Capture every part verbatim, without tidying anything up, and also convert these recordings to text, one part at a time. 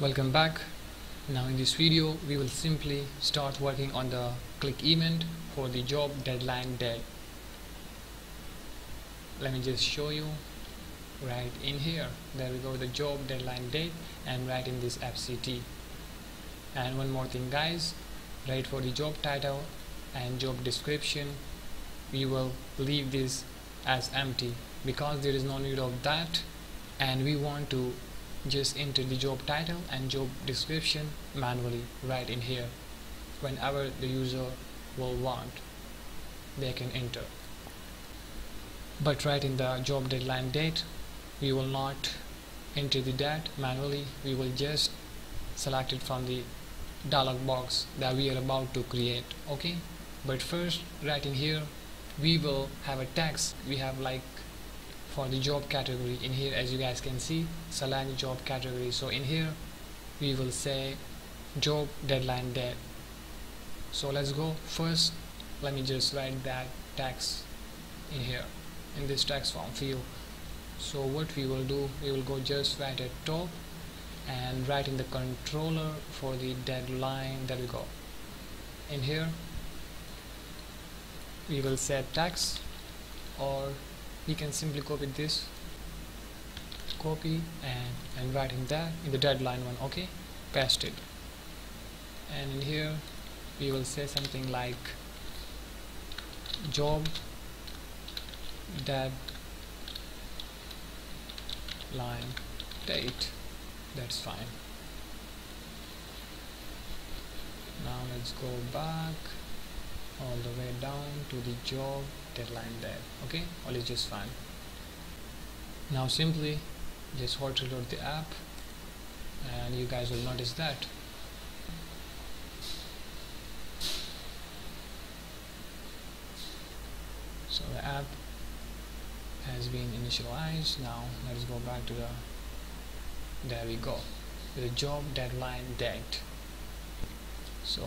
Welcome back. Now in this video we will simply start working on the click event for the job deadline date. Let me just show you right in here. There we go, the job deadline date, and right in this F C T. And one more thing guys, right for the job title and job description we will leave this as empty because there is no need of that, and we want to just enter the job title and job description manually right in here. Whenever the user will want, they can enter. But right in the job deadline date, we will not enter the date manually. We will just select it from the dialog box that we are about to create. Okay, but first right in here we will have a text. We have like for the job category in here, as you guys can see, select job category. So in here we will say job deadline date. So let's go. First let me just write that text in here in this text form field. So what we will do, we will go just right at top and write in the controller for the deadline. There we go. In here we will set text, or you can simply copy this, copy and, and write in that in the deadline one. Okay, paste it, and in here we will say something like job deadline date. That's fine. Now let's go back all the way down to the job deadline there. Okay, all is just fine. Now simply just hold to load the app and you guys will notice that so the app has been initialized. Now let's go back to the, there we go, the job deadline date. So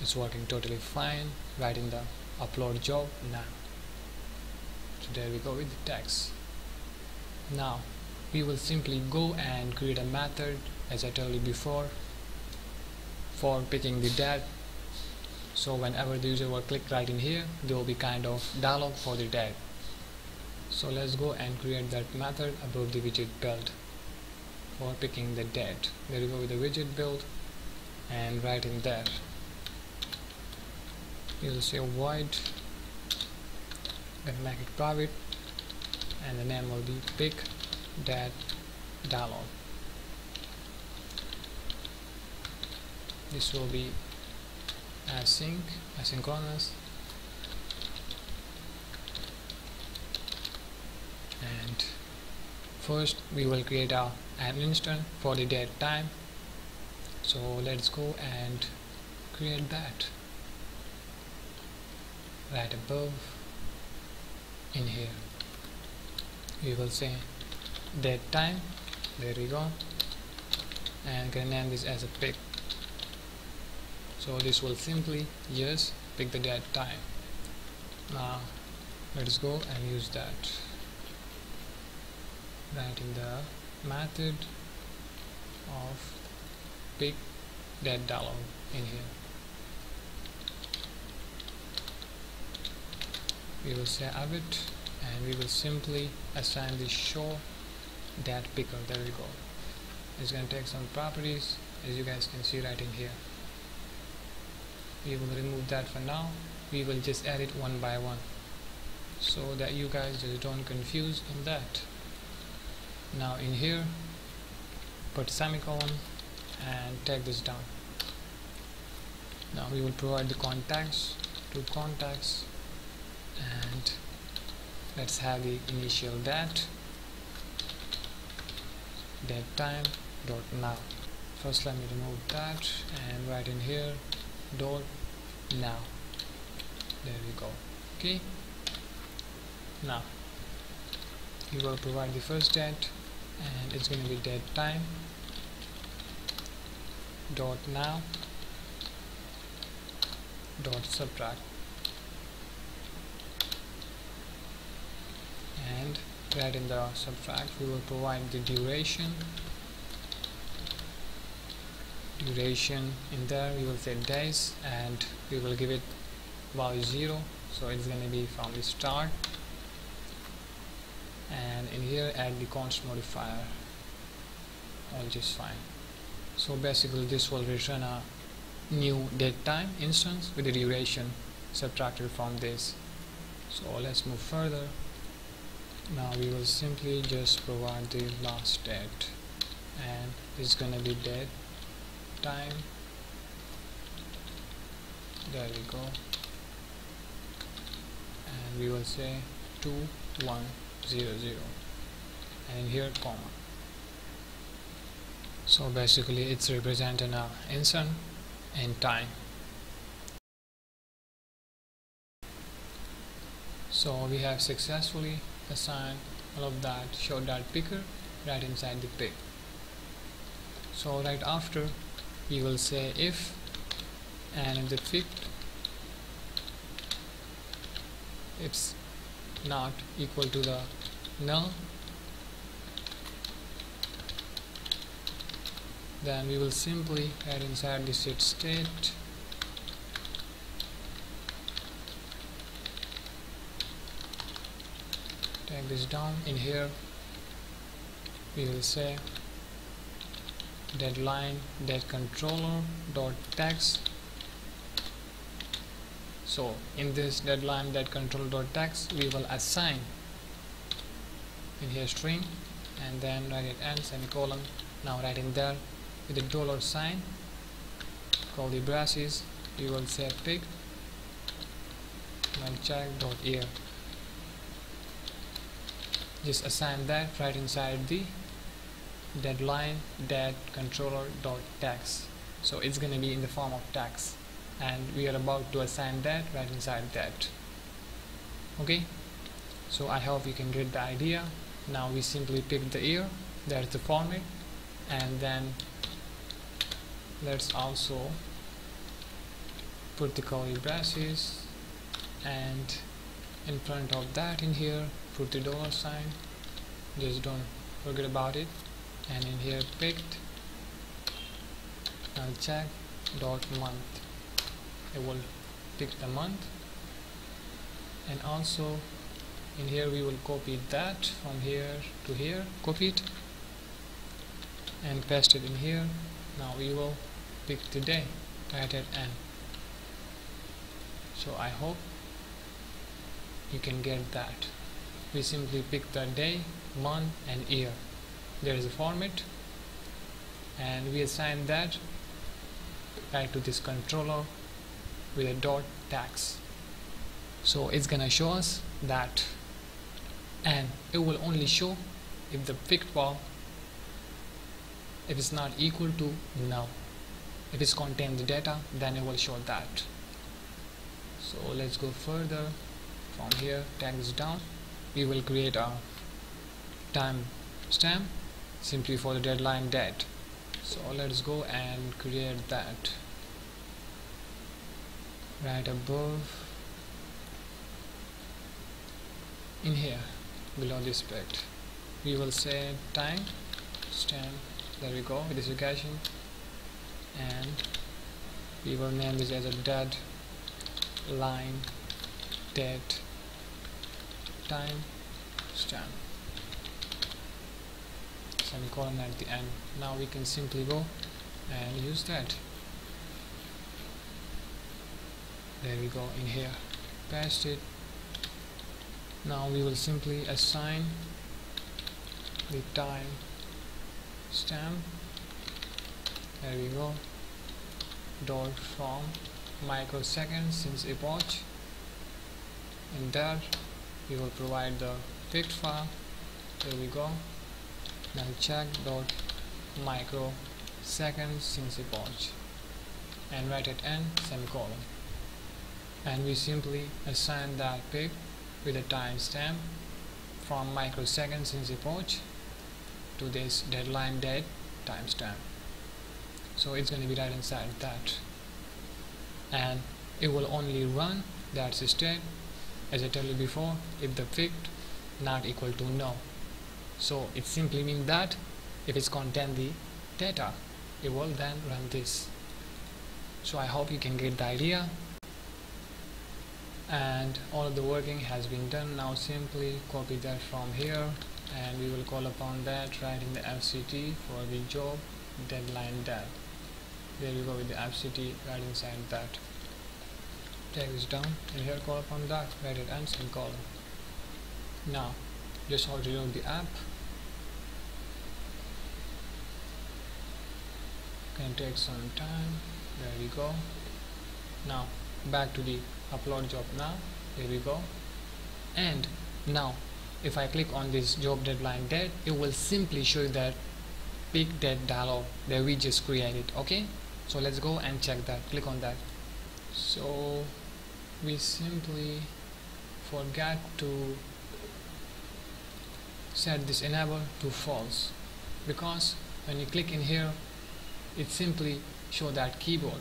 it's working totally fine. Right in the upload job now. So there we go with the text. Now we will simply go and create a method, as I told you before, for picking the date. So whenever the user will click right in here, there will be kind of dialog for the date. So let's go and create that method above the widget build for picking the date. There we go with the widget build, and right in there you will say void, then make it private, and the name will be pick that dialog. This will be async, asynchronous, and first we will create a, an instance for the date time. So let's go and create that right above in here. We will say date time. There we go, and can name this as a pick. So this will simply just pick the date time. Now let's go and use that right in the method of pick date dialog in here. We will say await, and we will simply assign the show date picker. There we go. It's going to take some properties, as you guys can see right in here. We will remove that for now. We will just add it one by one so that you guys just don't confuse in that. Now in here put semicolon and take this down. Now we will provide the contacts to contacts, and let's have the initial date, date time dot now. First let me remove that and write in here dot now. There we go. Okay, now you will provide the first date, and it's going to be date time dot now dot subtract. Right in the subtract we will provide the duration duration in there, we will set days and we will give it value zero, so it's going to be from the start. And in here add the const modifier, all just fine. So basically this will return a new date time instance with the duration subtracted from this. So let's move further. Now we will simply just provide the last date, and it's gonna be date time. There we go, and we will say two one zero zero, and here comma. So basically it's representing an instant in time. So we have successfully assigned all of that show dot picker right inside the pick. So right after we will say if, and if the pick it's not equal to the null, then we will simply add inside the set state take this down. In here we will say deadline date controller dot text. So in this deadline date controller dot text we will assign in here string, and then write it and semicolon. Now right in there with the dollar sign, call the braces, we will say pick and check dot year. Just assign that right inside the deadline date controller dot text. So it's gonna be in the form of text, and we are about to assign that right inside that. Okay, so I hope you can get the idea. Now we simply pick the year, that's the format, and then let's also put the curly braces, and in front of that in here put the dollar sign, just don't forget about it, and in here picked and check dot month, it will pick the month. And also in here we will copy that from here to here, copy it and paste it in here. Now we will pick the day right at end. So I hope you can get that. We simply pick the day, month and year. There is a format, and we assign that right to this controller with a dot tags. So it's gonna show us that, and it will only show if the picked val if it's not equal to null. If it's contained the data, then it will show that. So let's go further from here, tag this down. We will create a time stamp simply for the deadline date. So let's go and create that right above in here below this bit. We will say time stamp. There we go with this occasion, and we will name this as a dead line date time stamp, semicolon at the end. Now we can simply go and use that. There we go, in here paste it. Now we will simply assign the time stamp, there we go, dot from microseconds since epoch. In there we will provide the picked file, there we go, now check dot microseconds since epoch, and right at end semicolon, and we simply assign that pick with a timestamp from microseconds since epoch to this deadline date timestamp. So it's going to be right inside that, and it will only run that state as I told you before if the picked not equal to null. So it simply means that if it's contain the data, it will then run this. So I hope you can get the idea. And all of the working has been done. Now simply copy that from here, and we will call upon that right in the F C T for the job deadline dev. There we go with the F C T right inside that. Tag is down, and here call upon that, write it ends in column. Now just how to load the app. Can take some time. There we go. Now back to the upload job now. Here we go. And now if I click on this job deadline date, it will simply show you that pick that dialog that we just created. Okay, so let's go and check that. Click on that. So we simply forgot to set this enable to false, because when you click in here it simply show that keyboard.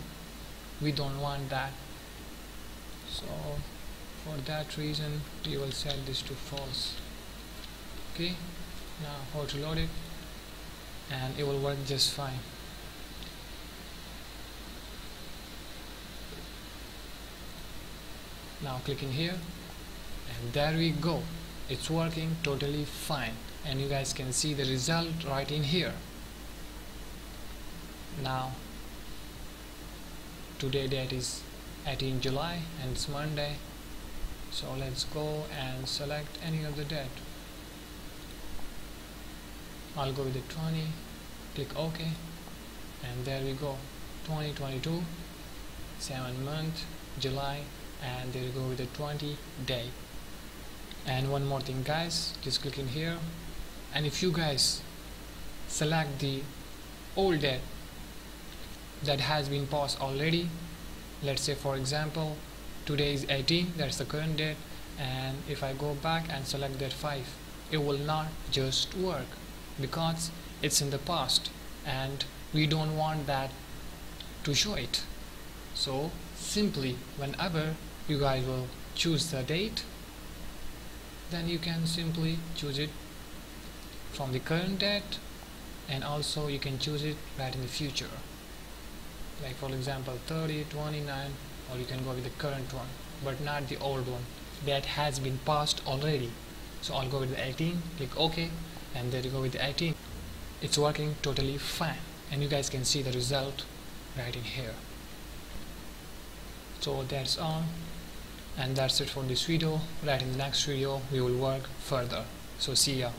We don't want that. So for that reason we will set this to false. Okay, now how to load it, and it will work just fine. Now click in here, and there we go, it's working totally fine, and you guys can see the result right in here. Now today date is eighteenth July and it's Monday, so let's go and select any of the date. I'll go with the twenty, click OK, and there we go, twenty twenty-two, seven month, July, and there we go with the twenty day. And one more thing guys, just click in here, and if you guys select the old date that has been passed already, let's say for example today is eighteen, that's the current date, and if I go back and select that five, it will not just work because it's in the past and we don't want that to show it. So simply whenever you guys will choose the date, then you can simply choose it from the current date, and also you can choose it right in the future, like for example thirty, twenty-nine, or you can go with the current one but not the old one that has been passed already. So I'll go with the eighteen, click OK, and there you go with the eighteen. It's working totally fine, and you guys can see the result right in here. So that's all, and that's it for this video. Right in the next video we will work further. So see ya.